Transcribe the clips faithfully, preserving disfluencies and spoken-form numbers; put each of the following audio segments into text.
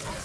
You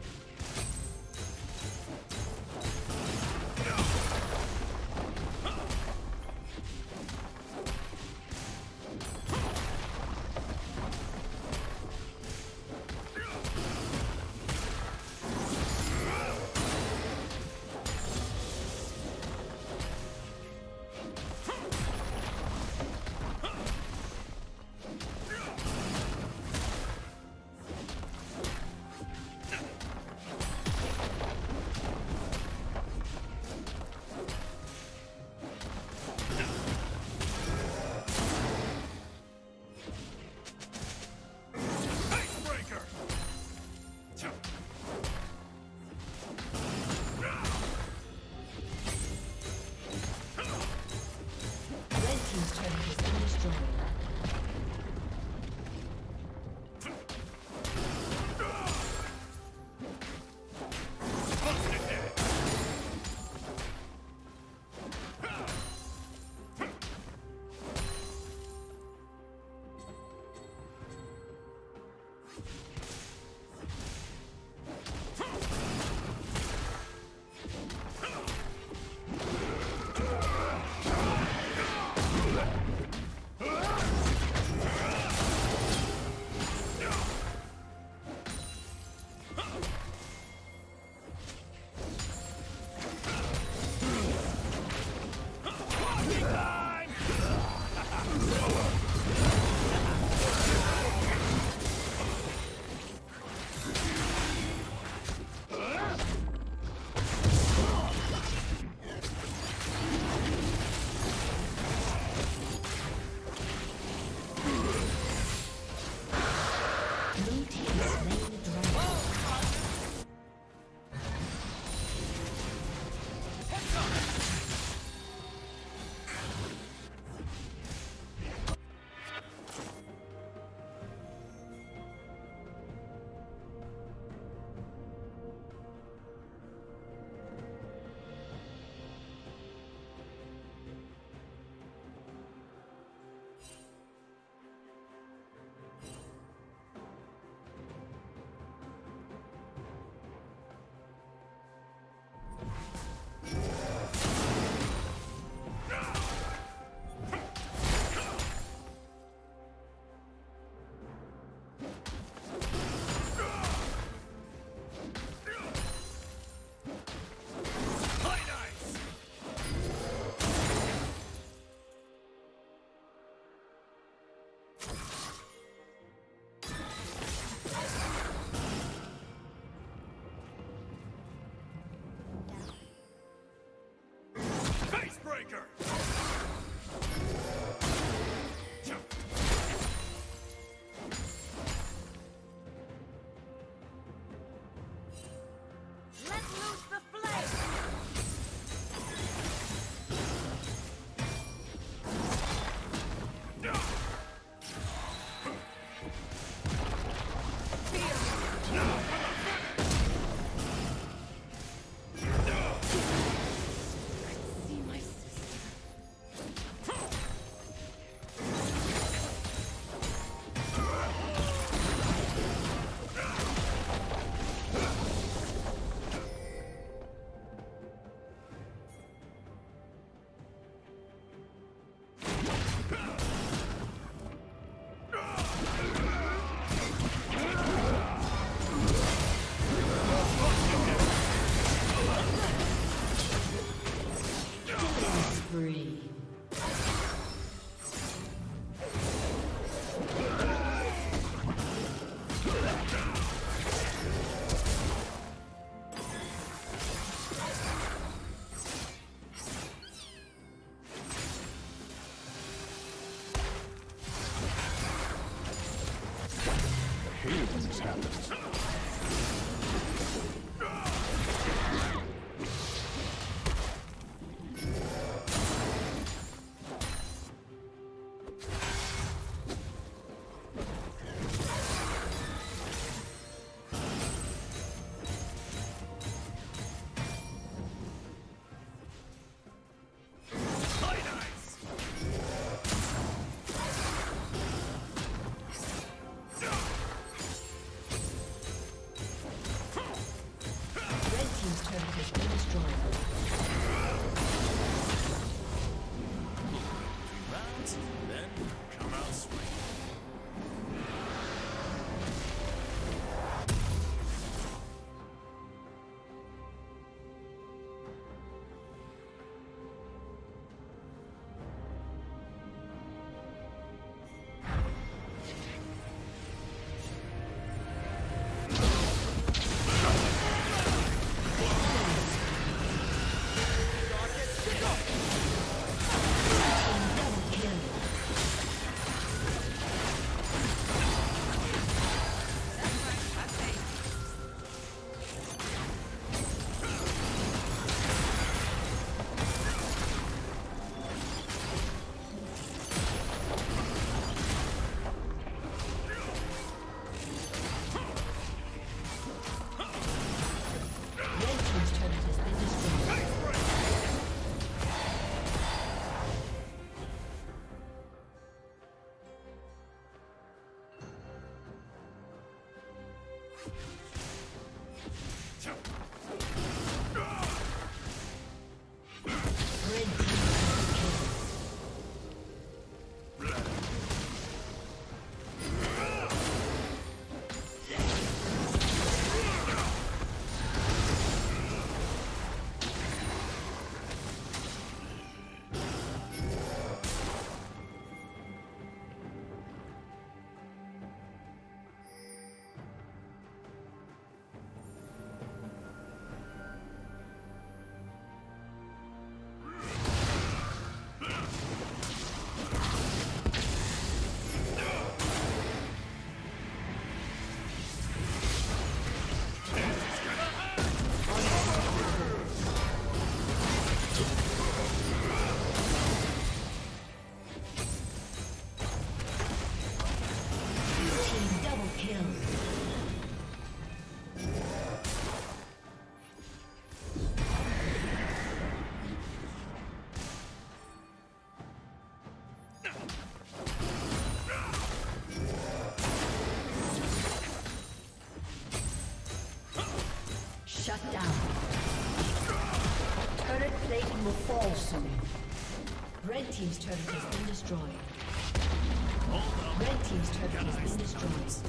Breaker! Shut down. Turret plating will fall soon. Red team's turret has been destroyed. Red team's turret has been destroyed.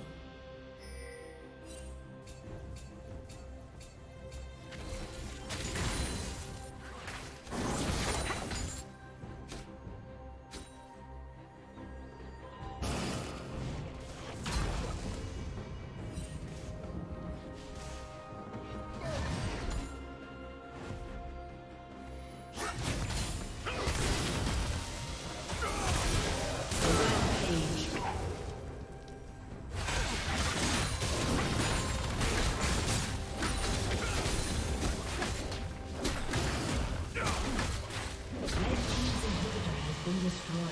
Red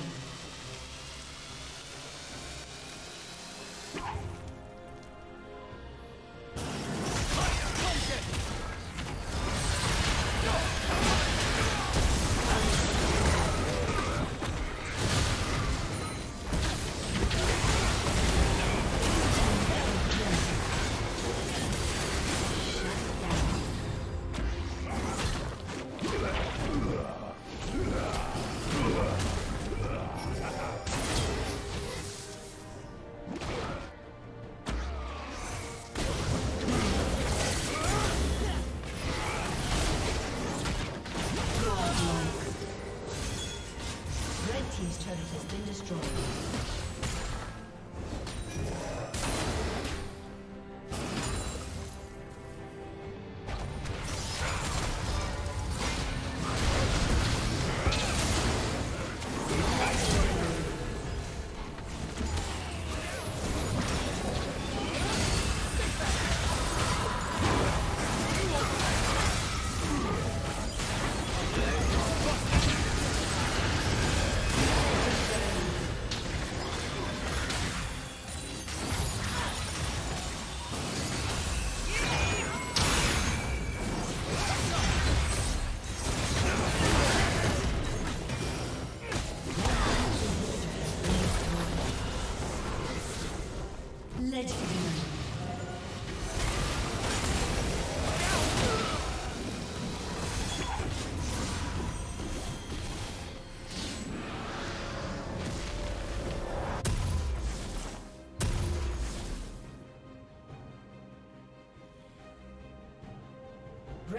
team's turret has been destroyed.